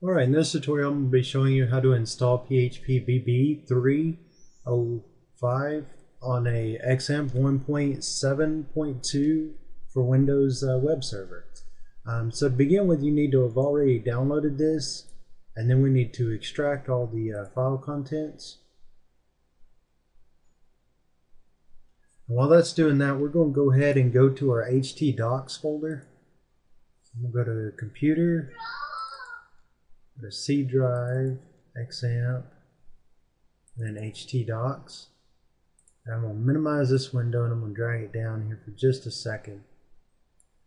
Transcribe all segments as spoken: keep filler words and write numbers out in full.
Alright, in this tutorial I'm going to be showing you how to install P H P B B three point oh five on a XAMPP one point seven point two for Windows uh, web server. Um, so to begin with, you need to have already downloaded this, and then we need to extract all the uh, file contents. And while that's doing that, we're going to go ahead and go to our htdocs folder. We'll go to computer, the C drive, XAMPP, and then htdocs. And I'm going to minimize this window and I'm going to drag it down here for just a second.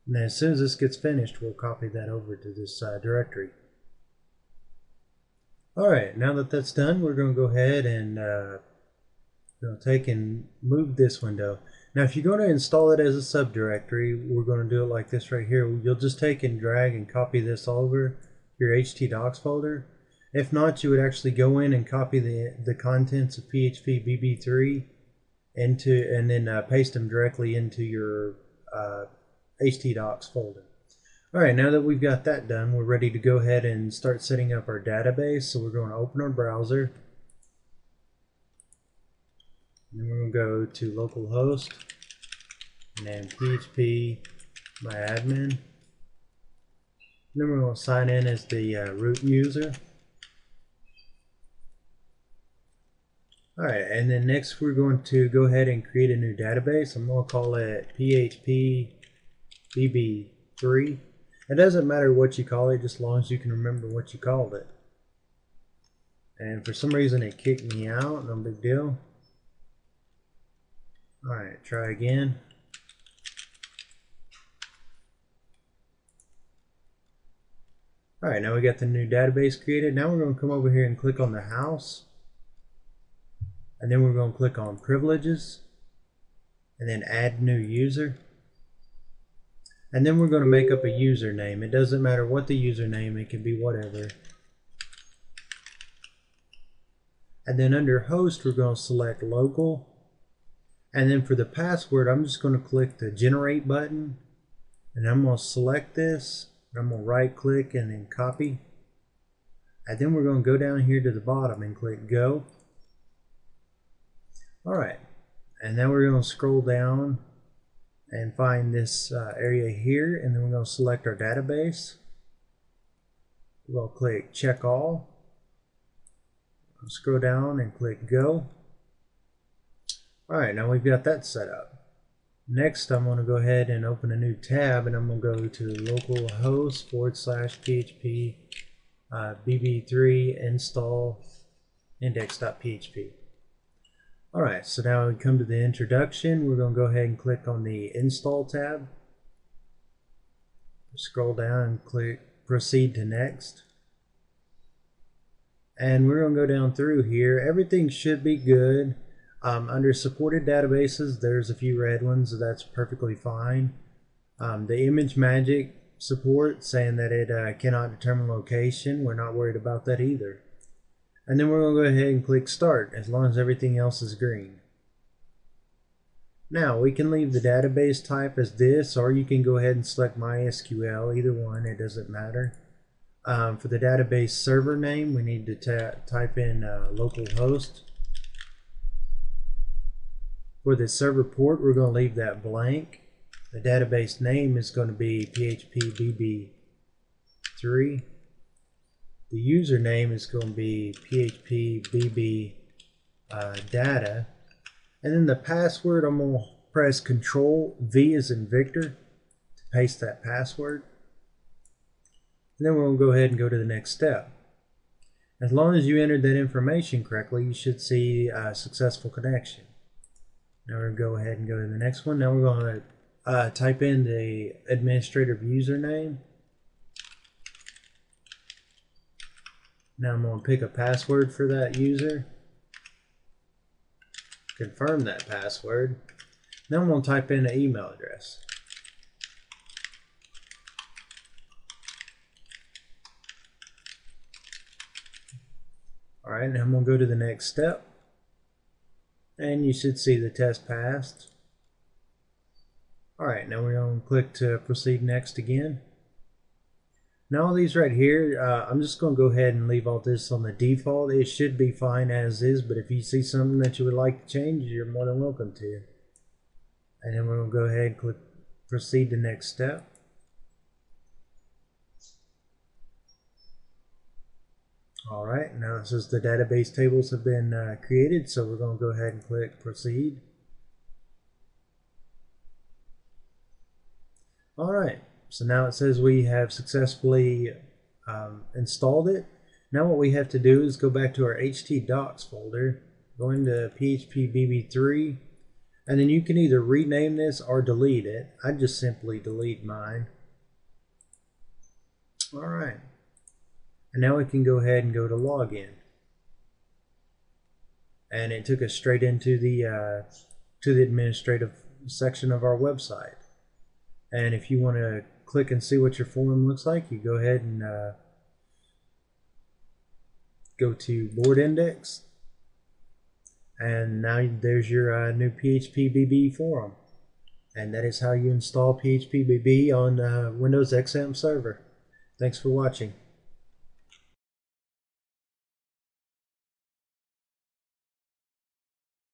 And then as soon as this gets finished, we'll copy that over to this uh, directory. Alright, now that that's done, we're going to go ahead and uh, we'll take and move this window. Now if you're going to install it as a subdirectory, we're going to do it like this right here. You'll just take and drag and copy this over your htdocs folder. If not, you would actually go in and copy the the contents of P H P B B three into and then uh, paste them directly into your uh, htdocs folder. Alright, now that we've got that done, we're ready to go ahead and start setting up our database. So we're going to open our browser, and then we're going to go to localhost and then P H P My Admin. Then we're going to sign in as the uh, root user. Alright, and then next we're going to go ahead and create a new database. I'm going to call it P H P B B three. It doesn't matter what you call it, just as long as you can remember what you called it. And for some reason it kicked me out, no big deal. Alright, try again. Alright, now we got the new database created. Now we're going to come over here and click on the house. And then we're going to click on privileges. And then add new user. And then we're going to make up a username. It doesn't matter what the username, it can be whatever. And then under host, we're going to select local. And then for the password, I'm just going to click the generate button. And I'm going to select this. I'm going to right click and then copy, and then we're going to go down here to the bottom and click go. Alright, and now we're going to scroll down and find this uh, area here, and then we're going to select our database. We'll click check all, scroll down and click go. Alright, now we've got that set up. Next, I'm going to go ahead and open a new tab, and I'm going to go to localhost forward slash php uh, bb3 install index.php. Alright, so now we come to the introduction. We're going to go ahead and click on the install tab. Scroll down and click proceed to next. And we're going to go down through here. Everything should be good. Um, under supported databases, there's a few red ones, so that's perfectly fine. Um, the ImageMagick support saying that it uh, cannot determine location, we're not worried about that either. And then we're going to go ahead and click start as long as everything else is green. Now we can leave the database type as this, or you can go ahead and select My S Q L, either one, it doesn't matter. Um, for the database server name, we need to ta type in uh, localhost. For the server port, we're going to leave that blank. The database name is going to be P H P B B three. The username is going to be P H P B B data. And then the password, I'm going to press Control V as in Victor to paste that password. And then we're going to go ahead and go to the next step. As long as you entered that information correctly, you should see a successful connection. Now we're going to go ahead and go to the next one. Now we're going to uh, type in the administrator username. Now I'm going to pick a password for that user. Confirm that password. Now I'm going to type in an email address. Alright, now I'm going to go to the next step. And you should see the test passed. Alright, now we're going to click to proceed next again. Now these right here, uh, I'm just going to go ahead and leave all this on the default. It should be fine as is, but if you see something that you would like to change, you're more than welcome to. And then we're going to go ahead and click proceed to next step. Alright, now it says the database tables have been uh, created, so we're going to go ahead and click proceed. Alright. So now it says we have successfully um, installed it. Now what we have to do is go back to our htdocs folder, go into phpBB three, and then you can either rename this or delete it. I just simply delete mine. Alright. And now we can go ahead and go to login. And it took us straight into the, uh, to the administrative section of our website. And if you want to click and see what your form looks like, you go ahead and uh, go to board index, and now there's your uh, new phpBB forum, and that is how you install phpBB on uh, Windows X AMPP server. Thanks for watching.